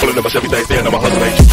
Pulling up my Chevy thing, staying on my husband.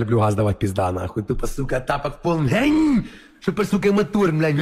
люблю газ давать, пизда, нахуй. Тупо, сука, тапок полный. Тупо, сука, мотор, блядь.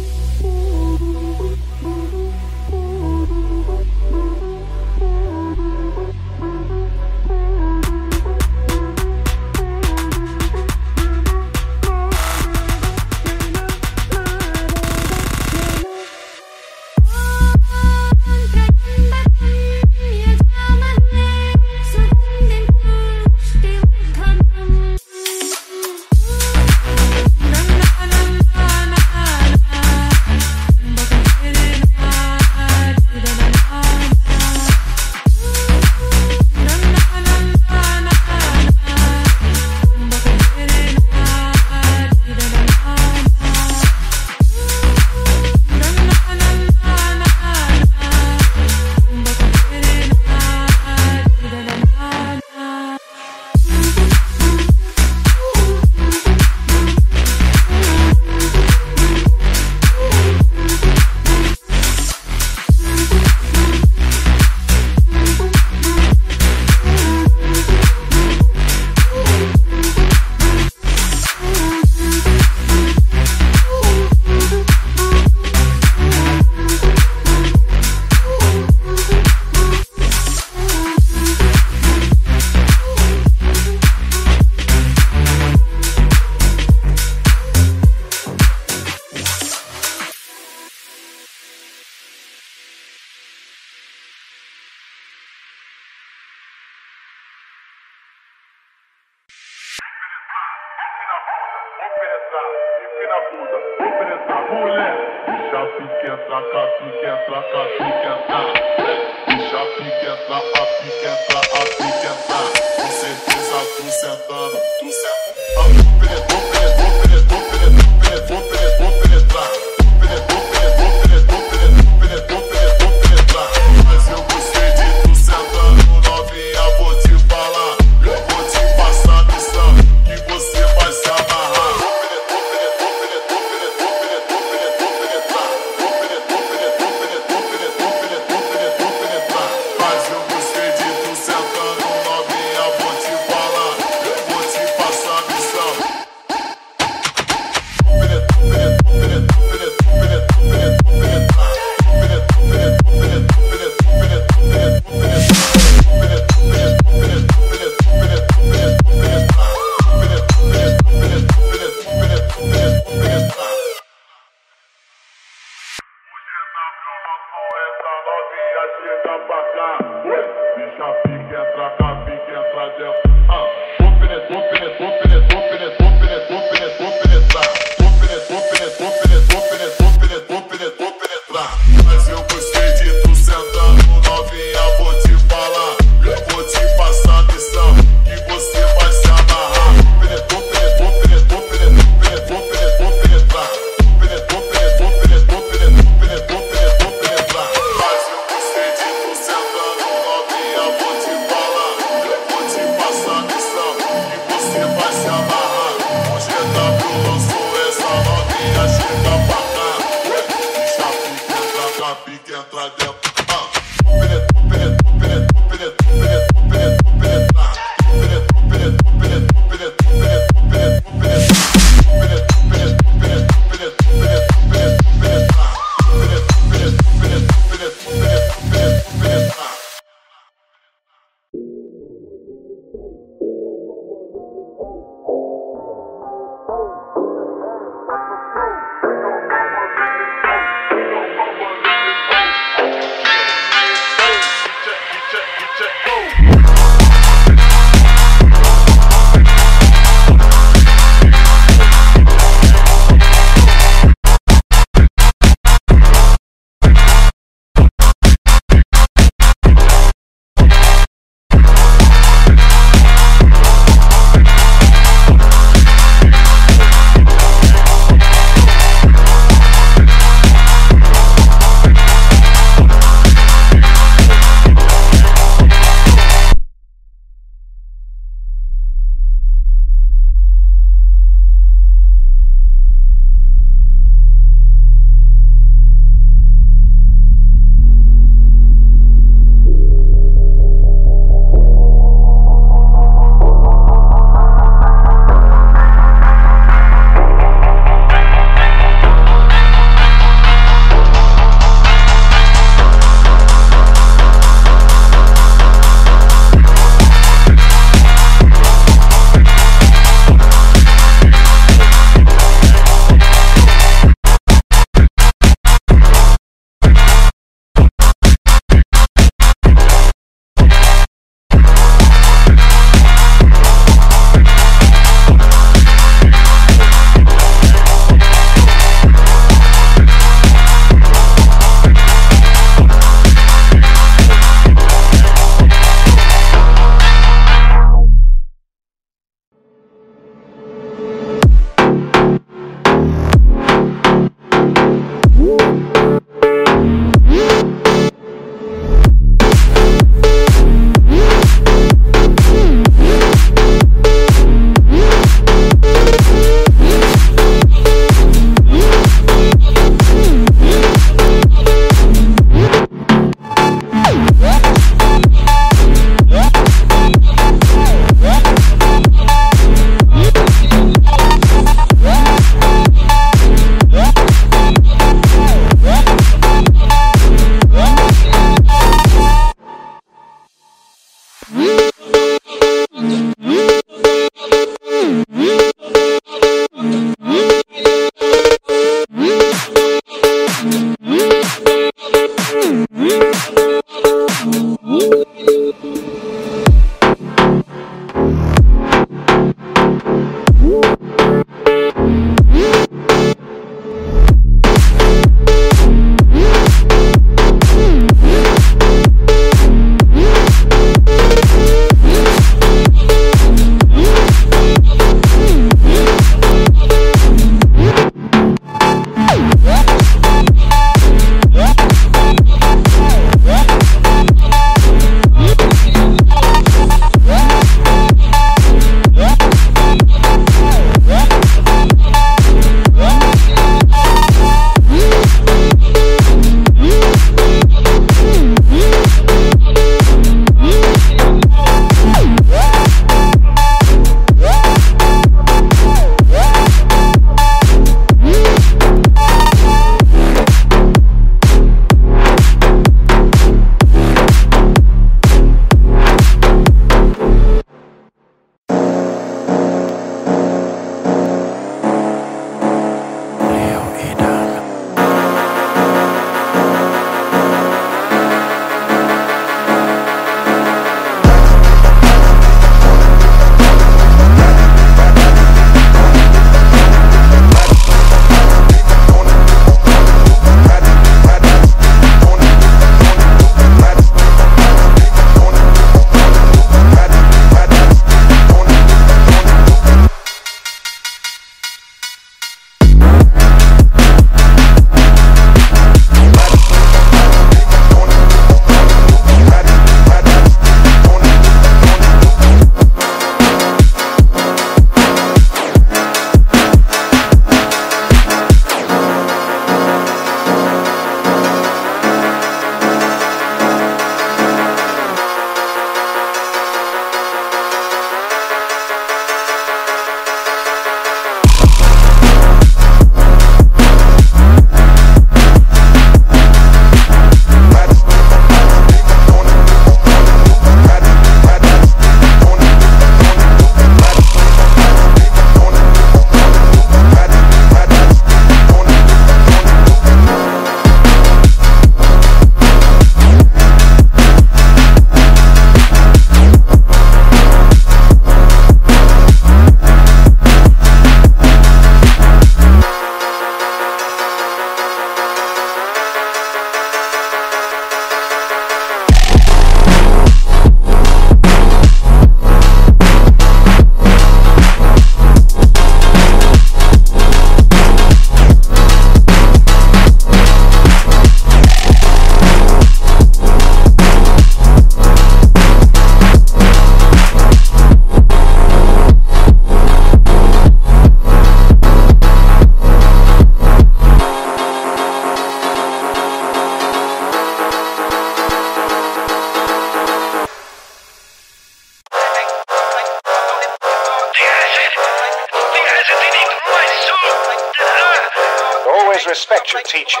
always respect your teacher.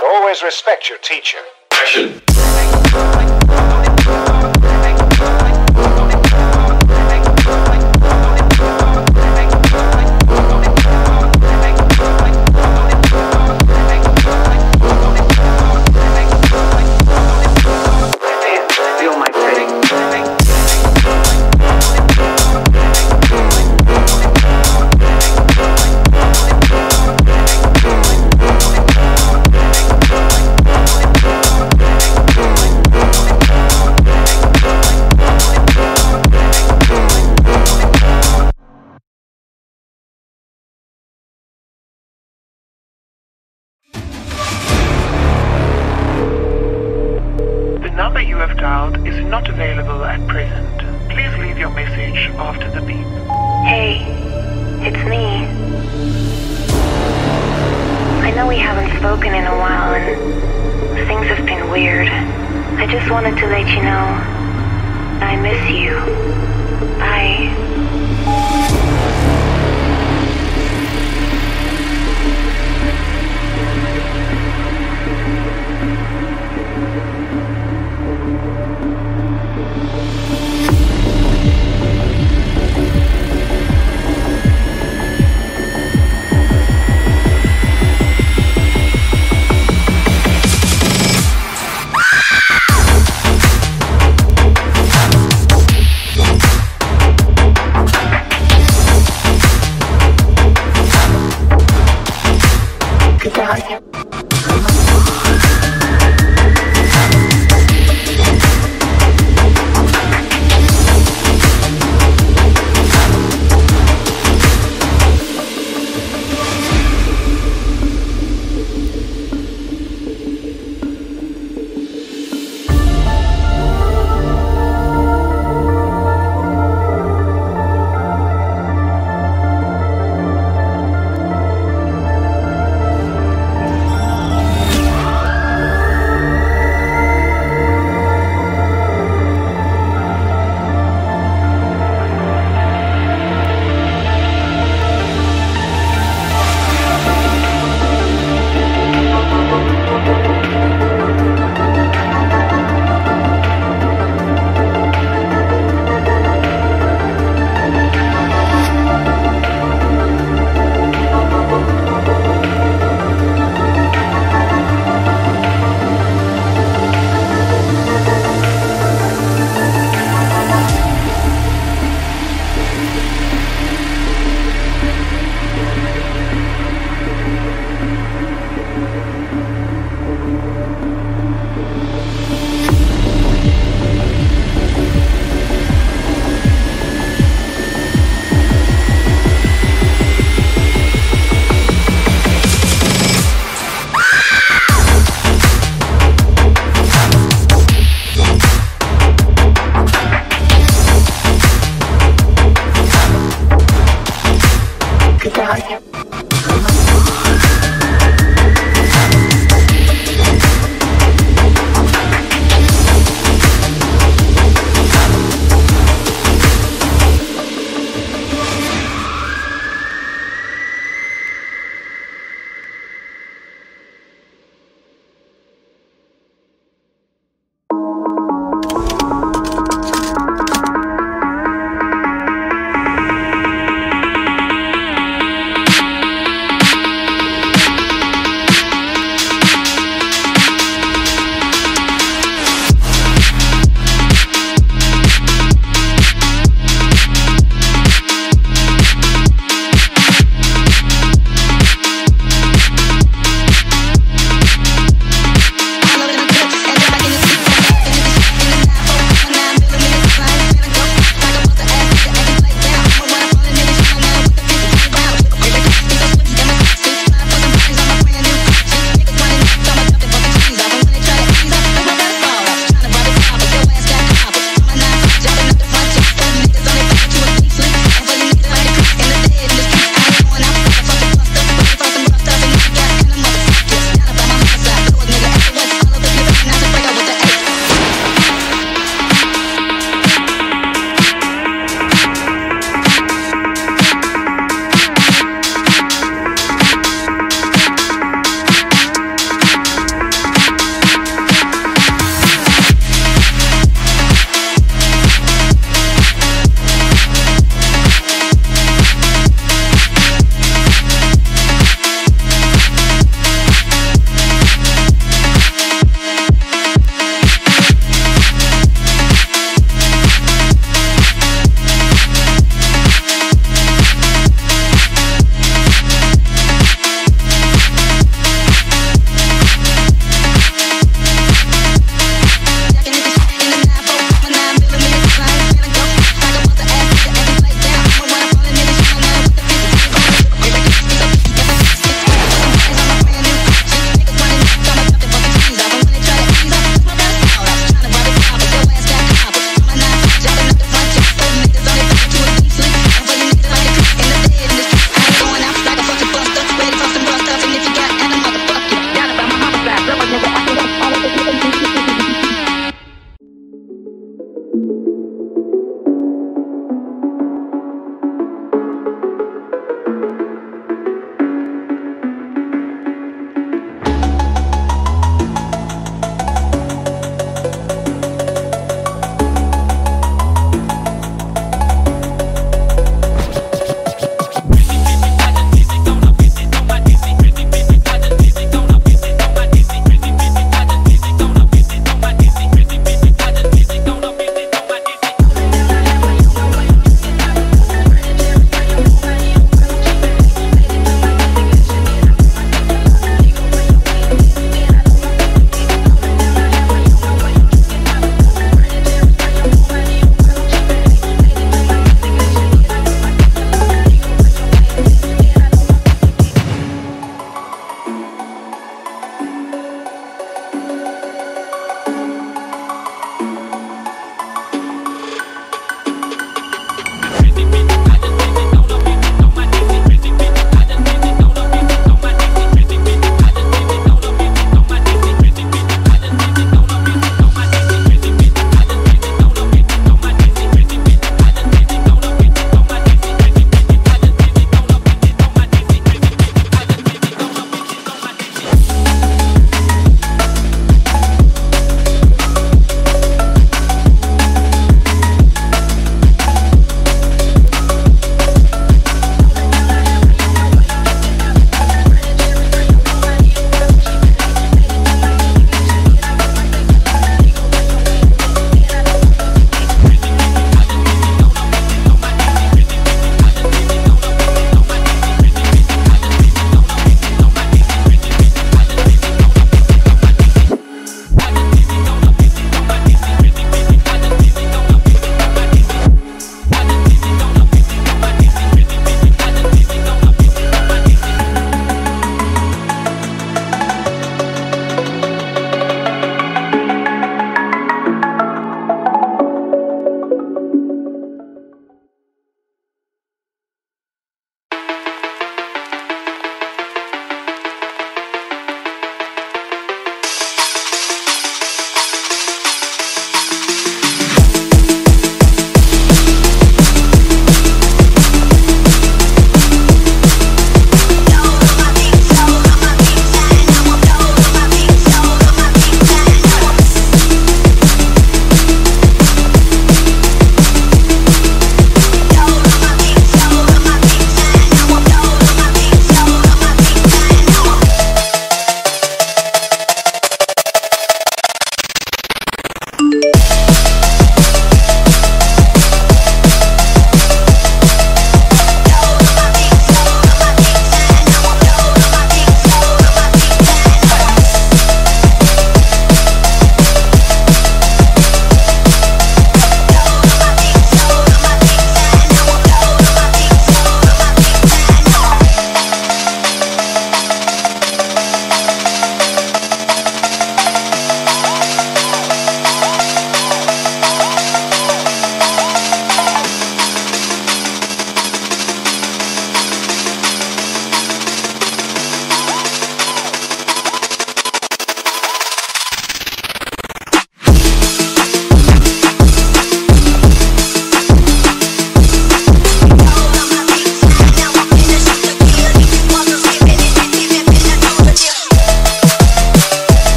Always respect your teacher. Action. You have dialed is not available at present. Please leave your message after the beep. Hey, it's me. I know we haven't spoken in a while and things have been weird. I just wanted to let you know I miss you. Bye.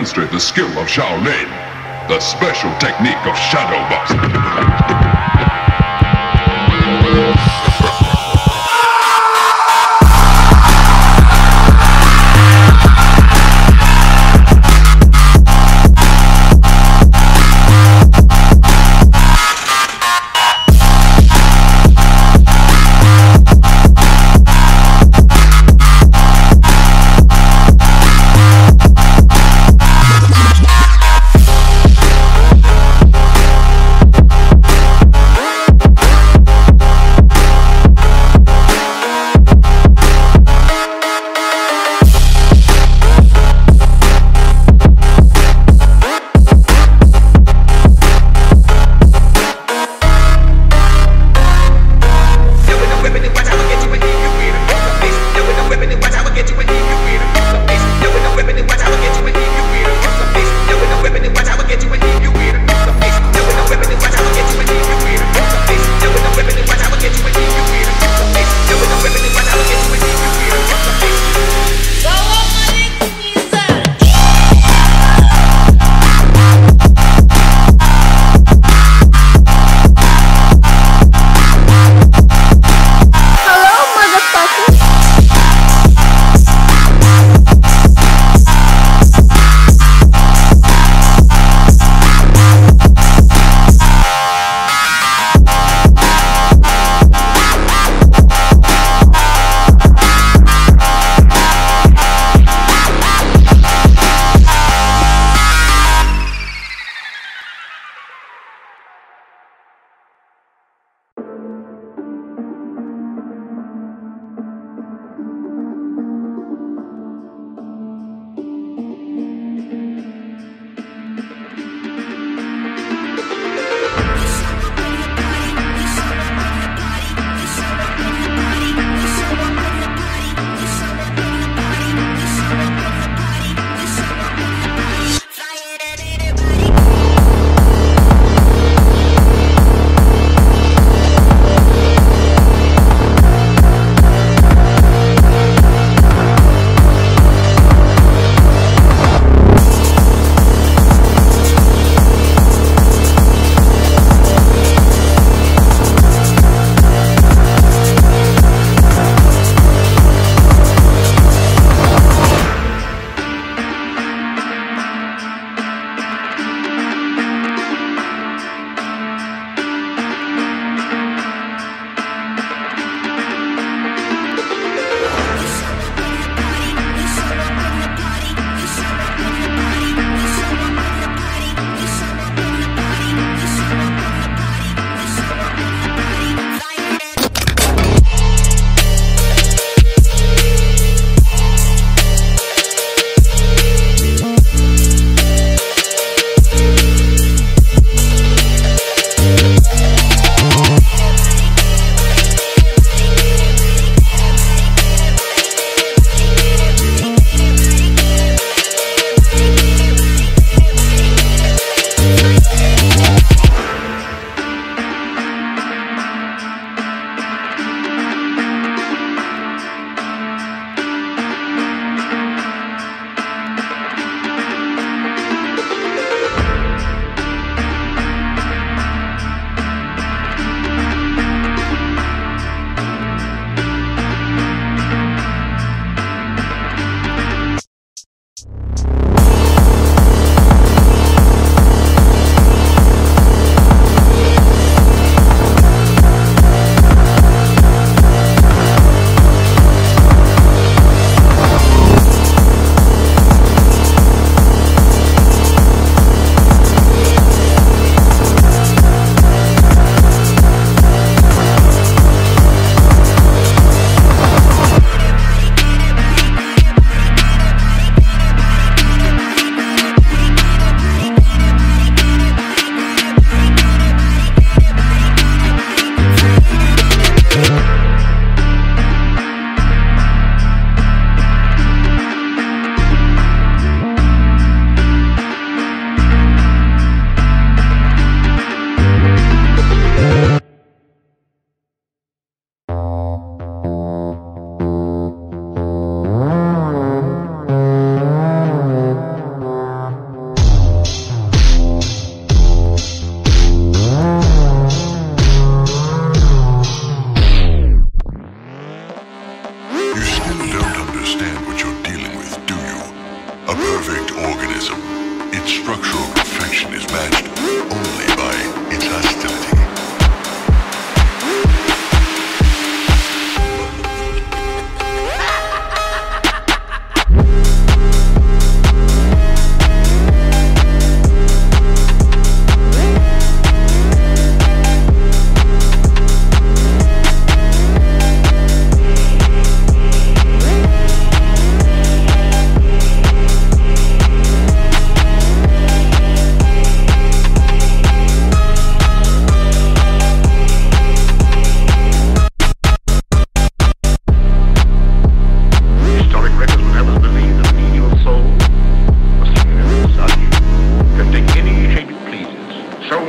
demonstrate the skill of Shaolin, the special technique of shadow boxing.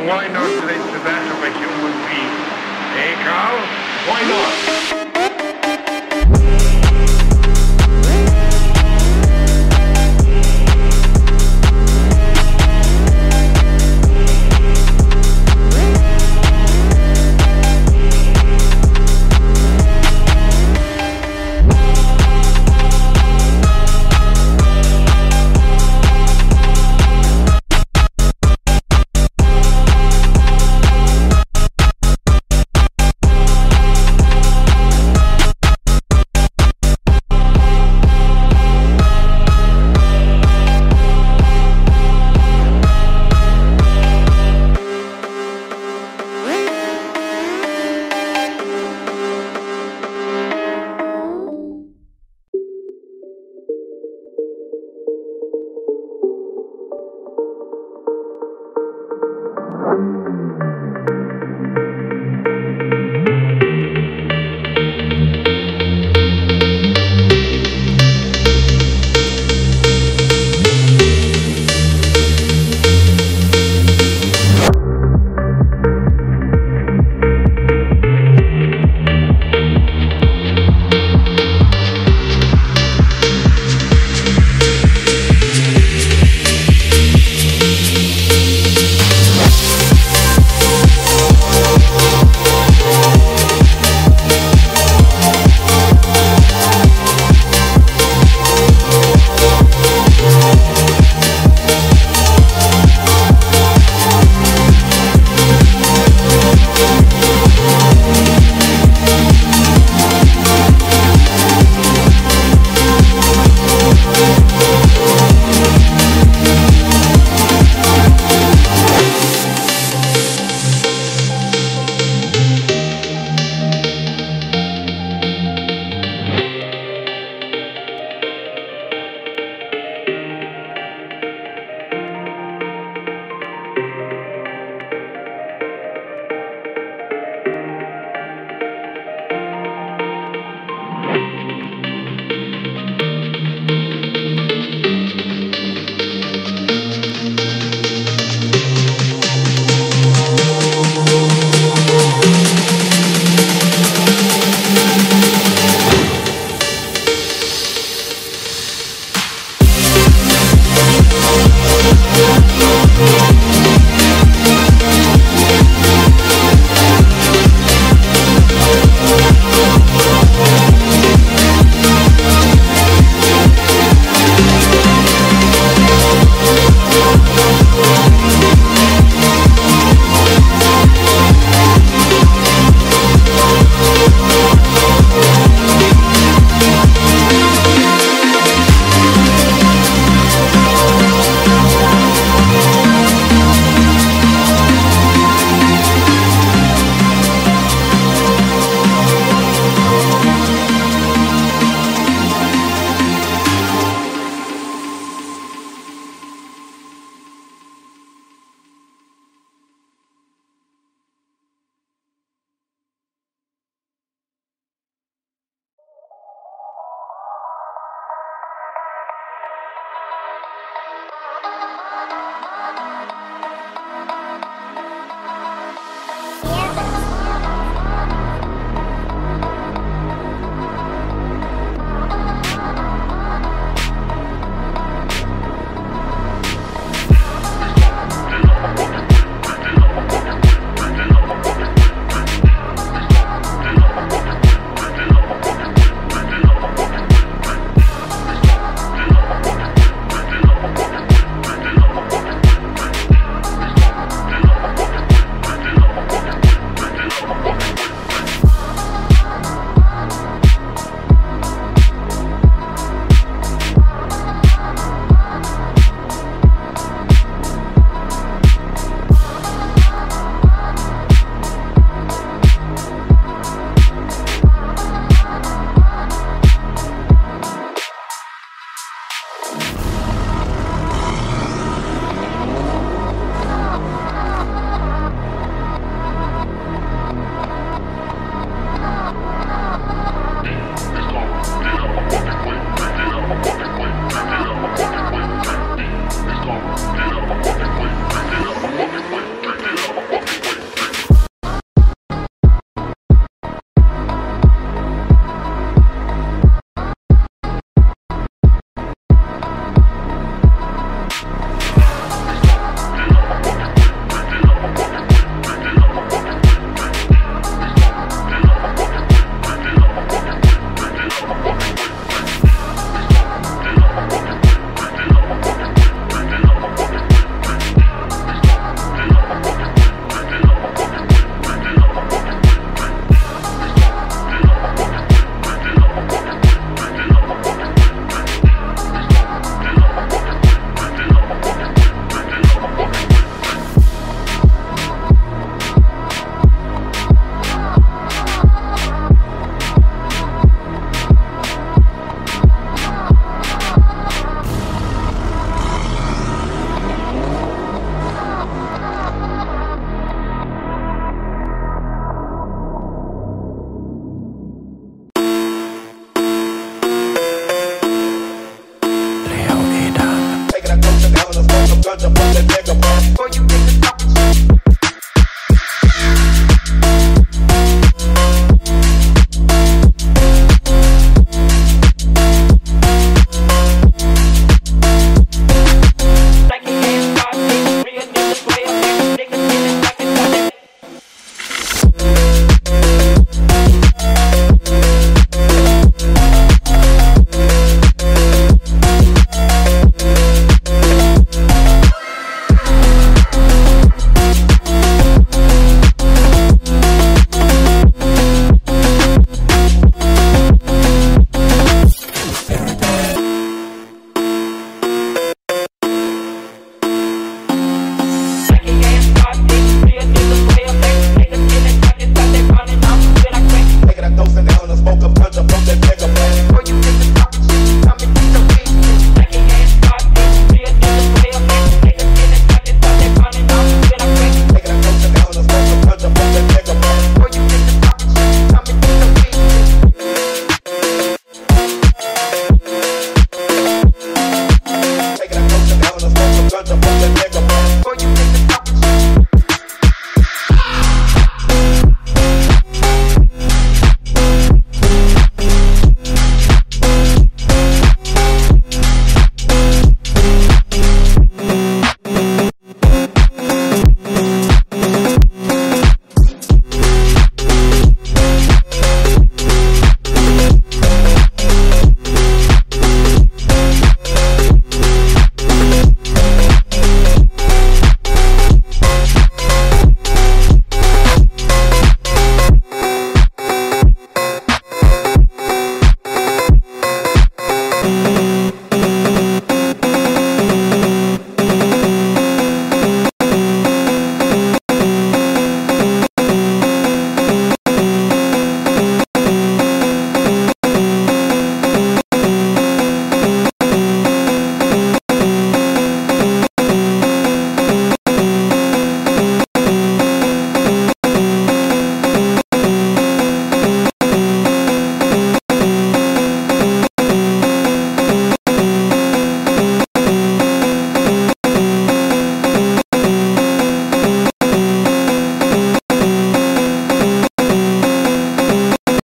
why not relate to that of a human being? Eh, Carl? Why not?